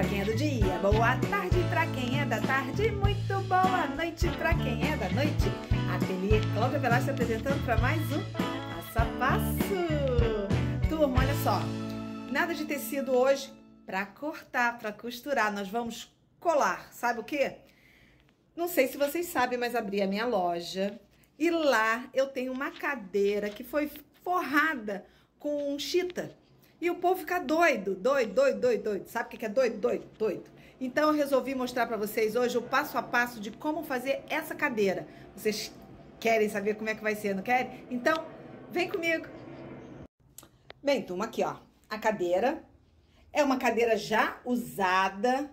pra quem é do dia, boa tarde pra quem é da tarde, muito boa noite pra quem é da noite. Ateliê Cláudia Velasco apresentando pra mais um Passo a Passo. Turma, olha só, nada de tecido hoje pra cortar, pra costurar, nós vamos colar, sabe o quê? Não sei se vocês sabem, mas abri a minha loja e lá eu tenho uma cadeira que foi forrada com chita. E o povo fica doido. Sabe o que é doido? Então eu resolvi mostrar pra vocês hoje o passo a passo de como fazer essa cadeira. Vocês querem saber como é que vai ser, não querem? Então, vem comigo! Bem, turma, aqui ó, a cadeira. É uma cadeira já usada.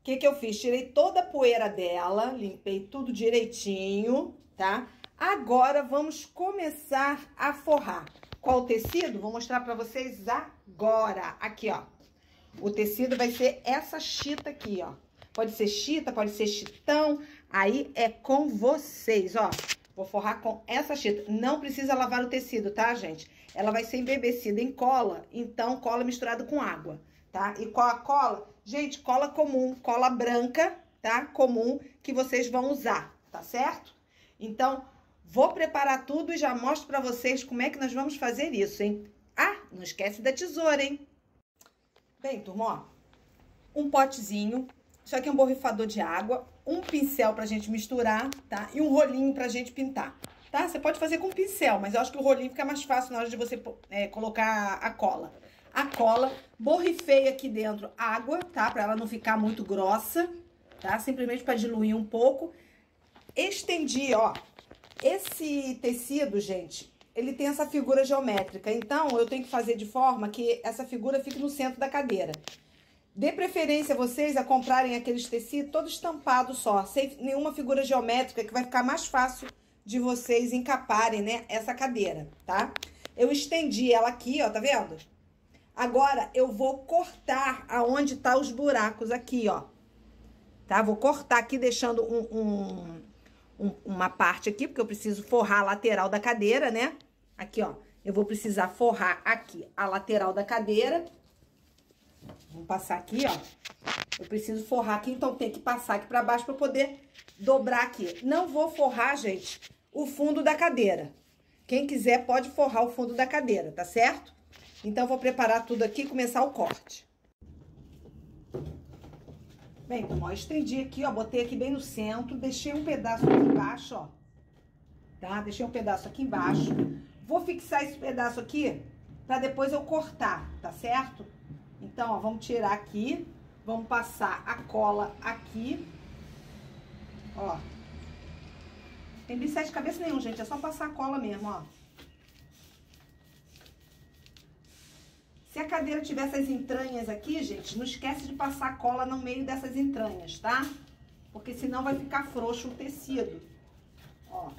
O que que eu fiz? Tirei toda a poeira dela, limpei tudo direitinho, tá? Agora vamos começar a forrar. Qual o tecido? Vou mostrar pra vocês agora. Aqui, ó. O tecido vai ser essa chita aqui, ó. Pode ser chita, pode ser chitão. Aí é com vocês, ó. Vou forrar com essa chita. Não precisa lavar o tecido, tá, gente? Ela vai ser embebecida em cola. Então, cola misturada com água, tá? E qual a cola? Gente, cola comum. Cola branca, tá? Comum, que vocês vão usar, tá certo? Então, vou preparar tudo e já mostro pra vocês como é que nós vamos fazer isso, hein? Ah, não esquece da tesoura, hein? Bem, turma, ó, um potezinho, isso aqui é um borrifador de água, um pincel pra gente misturar, tá? E um rolinho pra gente pintar, tá? Você pode fazer com pincel, mas eu acho que o rolinho fica mais fácil na hora de você colocar a cola. A cola, borrifei aqui dentro água, tá? Pra ela não ficar muito grossa, tá? Simplesmente pra diluir um pouco. Estendi, ó. Esse tecido, gente, ele tem essa figura geométrica, então eu tenho que fazer de forma que essa figura fique no centro da cadeira. Dê preferência a vocês a comprarem aqueles tecidos todo estampado só, sem nenhuma figura geométrica, que vai ficar mais fácil de vocês encaparem, né, essa cadeira, tá? Eu estendi ela aqui, ó, tá vendo? Agora eu vou cortar aonde tá os buracos aqui, ó. Tá? Vou cortar aqui deixando uma parte aqui, porque eu preciso forrar a lateral da cadeira, né? Aqui, ó, eu vou precisar forrar aqui a lateral da cadeira. Vamos passar aqui, ó. Eu preciso forrar aqui, então tem que passar aqui pra baixo pra poder dobrar aqui. Não vou forrar, gente, o fundo da cadeira. Quem quiser pode forrar o fundo da cadeira, tá certo? Então, eu vou preparar tudo aqui e começar o corte. Bem, então, ó, estendi aqui, ó, botei aqui bem no centro, deixei um pedaço aqui embaixo, ó, tá? Deixei um pedaço aqui embaixo. Vou fixar esse pedaço aqui pra depois eu cortar, tá certo? Então, ó, vamos tirar aqui, vamos passar a cola aqui, ó. Tem bisete de cabeça nenhum, gente, é só passar a cola mesmo, ó. Se a cadeira tiver essas entranhas aqui, gente, não esquece de passar cola no meio dessas entranhas, tá? Porque senão vai ficar frouxo o tecido. Ó.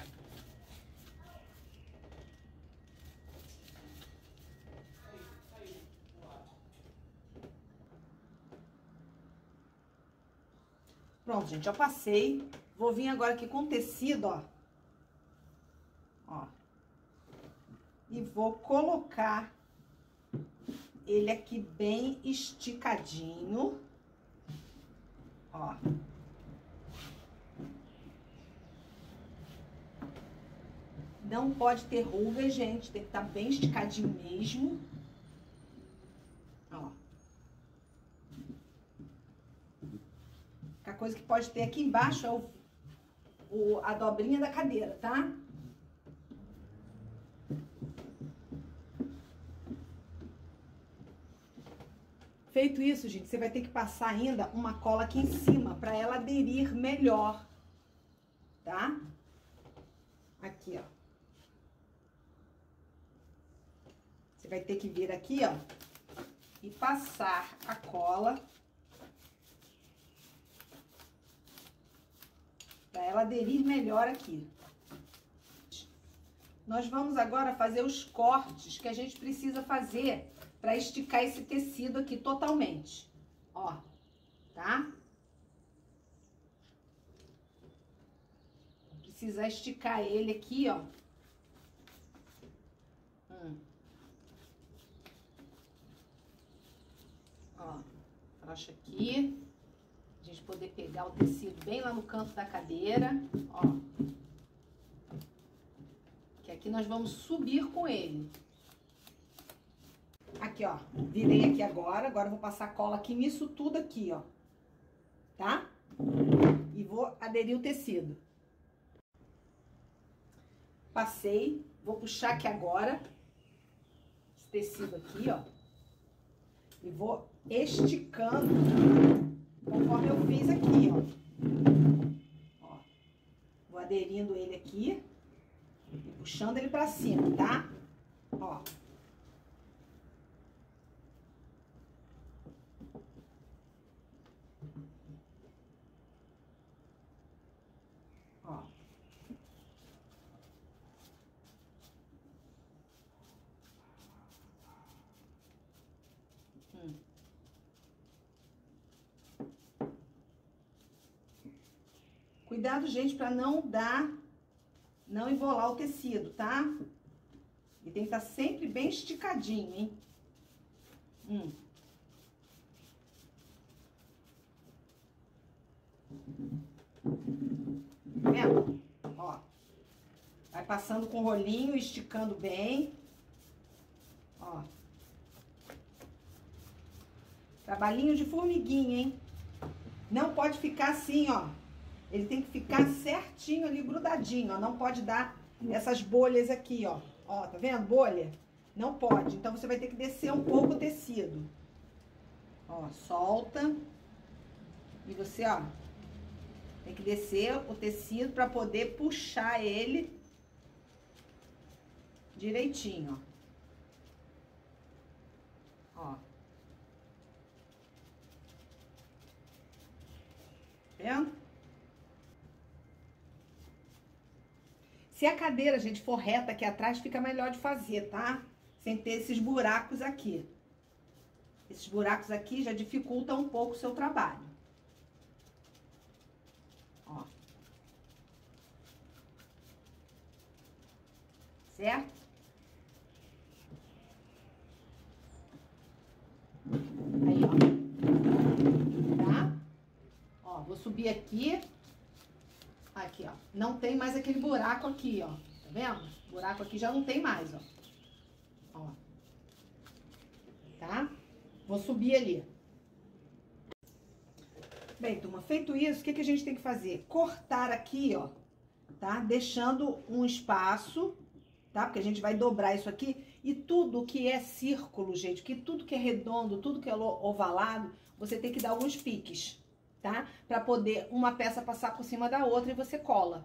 Pronto, gente, já passei. Vou vir agora aqui com o tecido, ó. Ó. E vou colocar ele aqui bem esticadinho, ó. Não pode ter ruga, gente, tem que estar bem esticadinho mesmo, ó. A coisa que pode ter aqui embaixo é a dobrinha da cadeira, tá? Feito isso, gente, você vai ter que passar ainda uma cola aqui em cima para ela aderir melhor, tá? Aqui, ó. Você vai ter que vir aqui, ó, e passar a cola para ela aderir melhor aqui. Nós vamos agora fazer os cortes que a gente precisa fazer pra esticar esse tecido aqui totalmente, ó, tá? Vou precisar esticar ele aqui, ó. Ó, pra crochê aqui, a gente poder pegar o tecido bem lá no canto da cadeira, ó. Que aqui nós vamos subir com ele. Aqui, ó, virei aqui agora eu vou passar cola aqui nisso tudo aqui, ó, tá? E vou aderir o tecido. Passei, vou puxar aqui agora, esse tecido aqui, ó, e vou esticando conforme eu fiz aqui, ó. Ó, vou aderindo ele aqui e puxando ele pra cima, tá? Ó. Ó. Cuidado, gente, pra não embolar o tecido, tá? E tem que estar sempre bem esticadinho, hein? Tá vendo? Ó. Vai passando com o rolinho, esticando bem. Ó. Trabalhinho de formiguinha, hein? Não pode ficar assim, ó. Ele tem que ficar certinho ali, grudadinho, ó. Não pode dar essas bolhas aqui, ó. Ó, tá vendo? Bolha? Não pode. Então, você vai ter que descer um pouco o tecido. Ó, solta. E você, ó, tem que descer o tecido pra poder puxar ele direitinho, ó. Ó. Tá vendo? Se a cadeira, gente, for reta aqui atrás, fica melhor de fazer, tá? Sem ter esses buracos aqui. Esses buracos aqui já dificultam um pouco o seu trabalho. Ó. Certo? Aí, ó. Tá? Ó, vou subir aqui. Aqui, ó. Não tem mais aquele buraco aqui, ó. Tá vendo? O buraco aqui já não tem mais, ó. Ó. Tá? Vou subir ali. Bem, turma, feito isso, o que que a gente tem que fazer? Cortar aqui, ó. Tá? Deixando um espaço, tá? Porque a gente vai dobrar isso aqui. E tudo que é círculo, gente, que tudo que é redondo, tudo que é ovalado, você tem que dar alguns piques. Tá? Pra poder uma peça passar por cima da outra e você cola,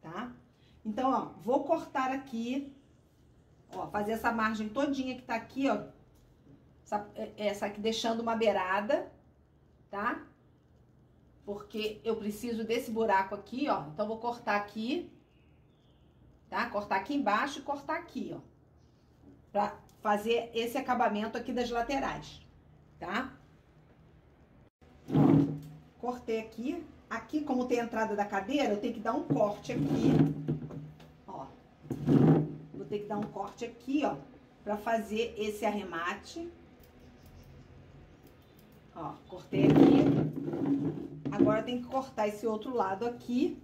tá? Então, ó, vou cortar aqui, ó, fazer essa margem todinha que tá aqui, ó. Essa aqui deixando uma beirada, tá? Porque eu preciso desse buraco aqui, ó. Então, vou cortar aqui, tá? Cortar aqui embaixo e cortar aqui, ó. Pra fazer esse acabamento aqui das laterais, tá? Cortei aqui. Aqui, como tem a entrada da cadeira, eu tenho que dar um corte aqui, ó. Vou ter que dar um corte aqui, ó, pra fazer esse arremate. Ó, cortei aqui. Agora tem que cortar esse outro lado aqui.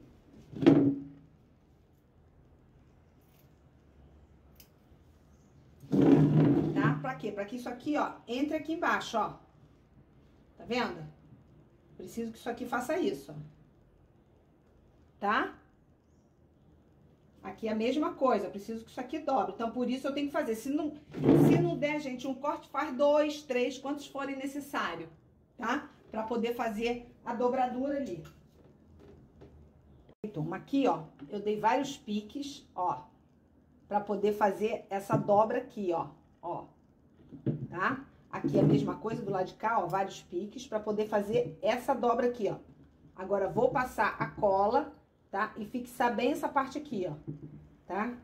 Tá? Pra quê? Pra que isso aqui, ó, entre aqui embaixo, ó. Tá vendo? Preciso que isso aqui faça isso, ó. Tá? Aqui é a mesma coisa, preciso que isso aqui dobre. Então, por isso eu tenho que fazer. Se não der, gente, um corte, faz 2, 3, quantos forem necessário, tá? Pra poder fazer a dobradura ali. Turma, aqui, ó, eu dei vários piques, ó, pra poder fazer essa dobra aqui, ó, ó, tá? Aqui a mesma coisa, do lado de cá, ó, vários piques, pra poder fazer essa dobra aqui, ó. Agora, vou passar a cola, tá? E fixar bem essa parte aqui, ó, tá?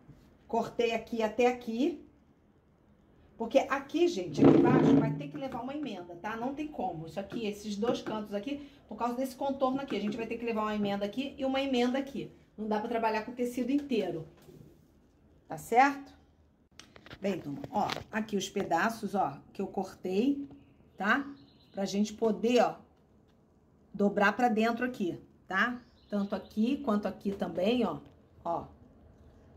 Cortei aqui até aqui. Porque aqui, gente, aqui embaixo, vai ter que levar uma emenda, tá? Não tem como. Isso aqui, esses dois cantos aqui, por causa desse contorno aqui, a gente vai ter que levar uma emenda aqui e uma emenda aqui. Não dá pra trabalhar com o tecido inteiro. Tá certo? Bem, turma, ó, aqui os pedaços, ó, que eu cortei, tá? pra gente poder, ó, dobrar pra dentro aqui, tá? Tanto aqui quanto aqui também, ó. Ó.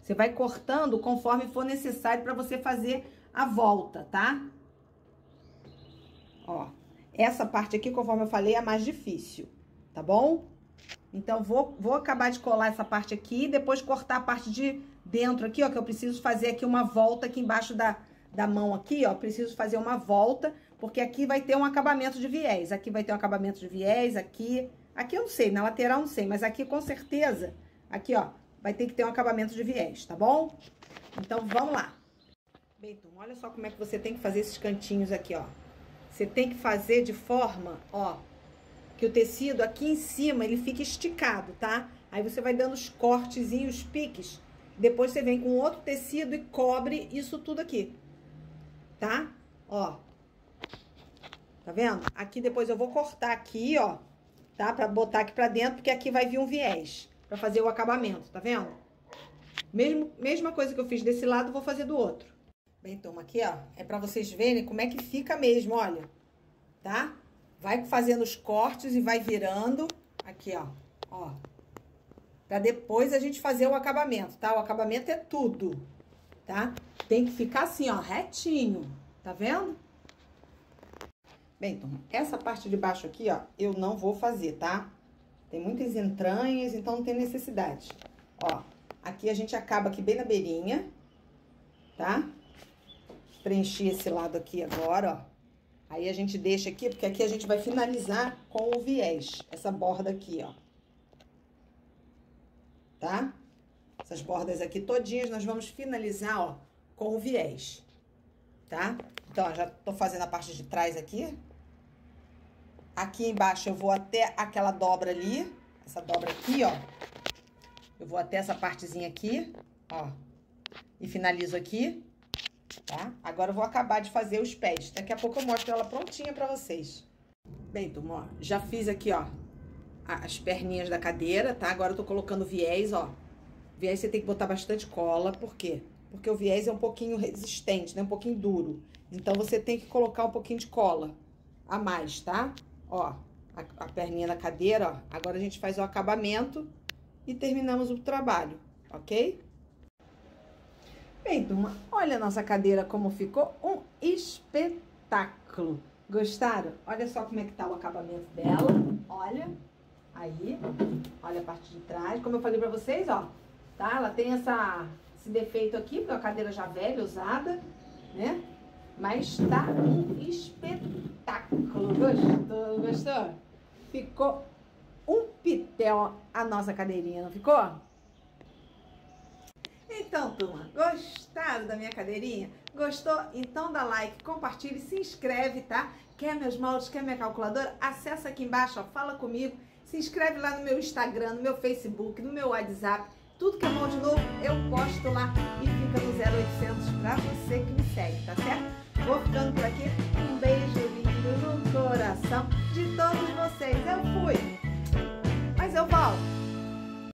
Você vai cortando conforme for necessário pra você fazer a volta, tá? Ó. Essa parte aqui, conforme eu falei, é a mais difícil, tá bom? Então, vou acabar de colar essa parte aqui e depois cortar a parte de dentro aqui, ó, que eu preciso fazer aqui uma volta aqui embaixo da mão aqui, ó. Preciso fazer uma volta, porque aqui vai ter um acabamento de viés. Aqui vai ter um acabamento de viés, aqui... Aqui eu não sei, na lateral eu não sei, mas aqui com certeza, aqui, ó, vai ter que ter um acabamento de viés, tá bom? Então, vamos lá. Bem, turma, olha só como é que você tem que fazer esses cantinhos aqui, ó. Você tem que fazer de forma, ó, que o tecido aqui em cima, ele fica esticado, tá? Aí você vai dando os cortezinhos, os piques. Depois você vem com outro tecido e cobre isso tudo aqui, tá? Ó. Tá vendo? Aqui depois eu vou cortar aqui, ó, tá? Pra botar aqui pra dentro, porque aqui vai vir um viés pra fazer o acabamento, tá vendo? Mesma coisa que eu fiz desse lado, vou fazer do outro. Bem, turma, aqui, ó, é pra vocês verem como é que fica mesmo, olha, tá? Vai fazendo os cortes e vai virando aqui, ó, ó. Pra depois a gente fazer o acabamento, tá? O acabamento é tudo, tá? Tem que ficar assim, ó, retinho, tá vendo? Bem, turma, essa parte de baixo aqui, ó, eu não vou fazer, tá? Tem muitas entranhas, então não tem necessidade. Ó, aqui a gente acaba aqui bem na beirinha, tá? Preenchi esse lado aqui agora, ó. Aí a gente deixa aqui, porque aqui a gente vai finalizar com o viés, essa borda aqui, ó. Tá? Essas bordas aqui todinhas nós vamos finalizar, ó, com o viés, tá? Então, ó, já tô fazendo a parte de trás aqui. Aqui embaixo eu vou até aquela dobra ali, essa dobra aqui, ó. Eu vou até essa partezinha aqui, ó, e finalizo aqui. Tá? Agora eu vou acabar de fazer os pés. Daqui a pouco eu mostro ela prontinha pra vocês. Bem, turma, ó, já fiz aqui, ó, as perninhas da cadeira, tá? Agora eu tô colocando viés, ó. Viés você tem que botar bastante cola, por quê? Porque o viés é um pouquinho resistente, né? Um pouquinho duro. Então, você tem que colocar um pouquinho de cola a mais, tá? Ó, a perninha da cadeira, ó. Agora a gente faz o acabamento e terminamos o trabalho, ok? Bem, turma, olha a nossa cadeira como ficou, um espetáculo. Gostaram? Olha só como é que tá o acabamento dela, olha, aí, olha a parte de trás, como eu falei pra vocês, ó, tá? Ela tem esse defeito aqui, porque é uma cadeira já velha, usada, né? Mas tá um espetáculo, gostou? Gostou? Ficou um pitel a nossa cadeirinha, não ficou? Então, turma, gostaram da minha cadeirinha? Gostou? Então dá like, compartilha e se inscreve, tá? Quer meus moldes, quer minha calculadora? Acessa aqui embaixo, ó, fala comigo. Se inscreve lá no meu Instagram, no meu Facebook, no meu WhatsApp. Tudo que é molde novo, eu posto lá e fica no 0800 pra você que me segue, tá certo? Vou ficando por aqui. Um beijo lindo no coração de todos vocês. Eu fui!